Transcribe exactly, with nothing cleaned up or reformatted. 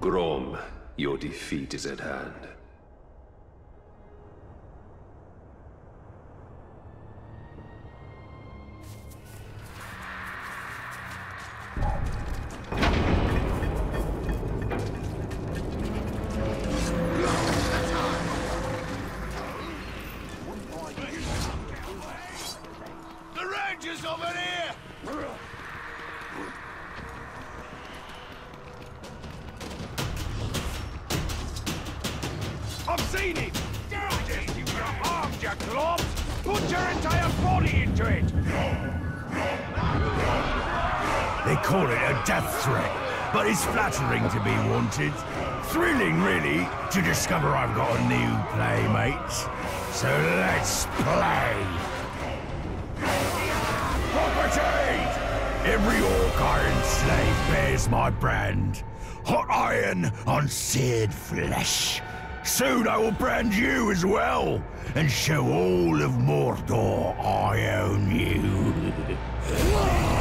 Grom, your defeat is at hand. Death Threat, but it's flattering to be wanted. Thrilling, really, to discover I've got a new playmate. So let's play! Property! Every orc I enslave bears my brand. Hot iron on seared flesh. Soon I will brand you as well, and show all of Mordor I own you.